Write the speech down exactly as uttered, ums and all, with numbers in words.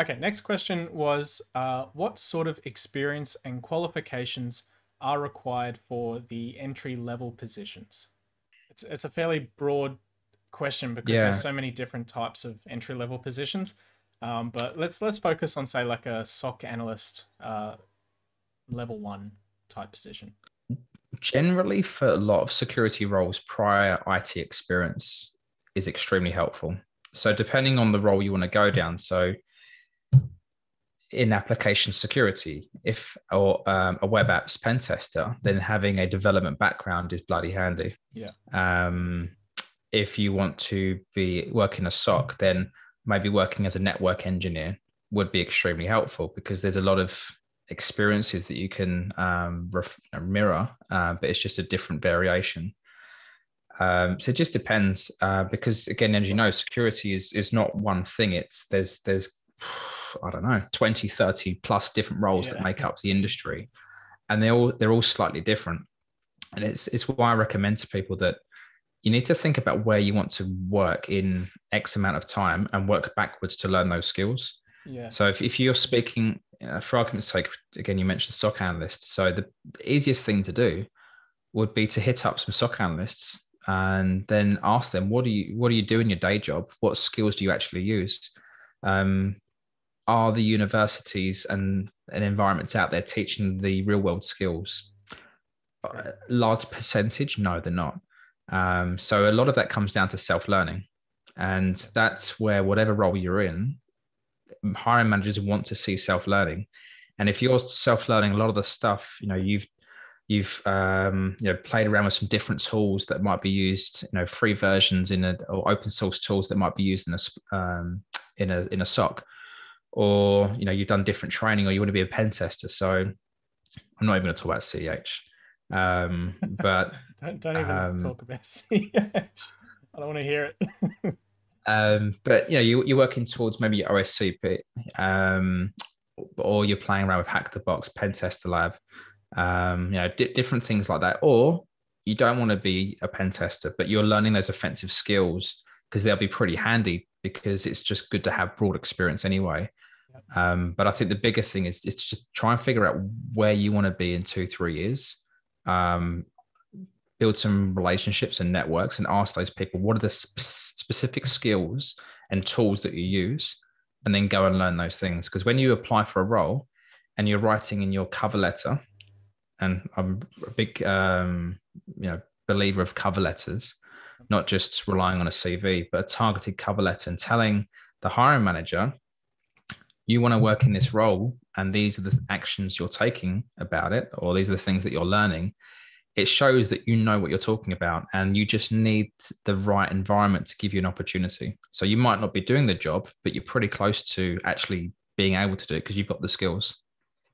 Okay, next question was, uh, what sort of experience and qualifications are required for the entry level positions? It's, it's a fairly broad question because yeah. there's so many different types of entry level positions. Um, but let's let's focus on, say, like a S O C analyst uh, level one type position. Generally, for a lot of security roles, prior I T experience is extremely helpful. So depending on the role you want to go down, so in application security, if or um, a web apps pen tester, then having a development background is bloody handy. Yeah. Um, if you want to be working a S O C, then maybe working as a network engineer would be extremely helpful because there's a lot of experiences that you can um, mirror, uh, but it's just a different variation. Um, so it just depends uh, because, again, as you know, security is is not one thing. It's there's there's I don't know twenty, thirty plus different roles yeah. that make up the industry, and they all they're all slightly different. And it's it's why I recommend to people that you need to think about where you want to work in X amount of time and work backwards to learn those skills. Yeah. So if, if you're speaking, uh, for argument's sake, again, you mentioned S O C analyst. So the, the easiest thing to do would be to hit up some S O C analysts and then ask them, what do you, what do you do in your day job? What skills do you actually use? Um, are the universities and, and environments out there teaching the real world skills? A large percentage? No, they're not. Um, so a lot of that comes down to self-learning, and that's where whatever role you're in, hiring managers want to see self-learning. And if you're self-learning a lot of the stuff, you know, you've, you've, um, you know, played around with some different tools that might be used, you know, free versions in a, or open source tools that might be used in a, um, in a, in a S O C, or, you know, you've done different training, or you want to be a pen tester. So I'm not even going to talk about C E H. Um, but don't, don't even um, talk about C H. I don't want to hear it. um, but you know, you, you're working towards maybe your O S C P, um, or you're playing around with Hack the Box, pen tester lab, um, you know, di different things like that. Or you don't want to be a pen tester, but you're learning those offensive skills because they'll be pretty handy because it's just good to have broad experience anyway. Yep. Um, but I think the bigger thing is is to just try and figure out where you want to be in two, three years. Um, build some relationships and networks and ask those people, what are the sp specific skills and tools that you use? And then go and learn those things. Because when you apply for a role and you're writing in your cover letter, and I'm a big, um, you know, believer of cover letters, not just relying on a C V, but a targeted cover letter and telling the hiring manager, you want to work in this role, and these are the actions you're taking about it, or these are the things that you're learning. It shows that you know what you're talking about, and you just need the right environment to give you an opportunity. So you might not be doing the job, but you're pretty close to actually being able to do it because you've got the skills.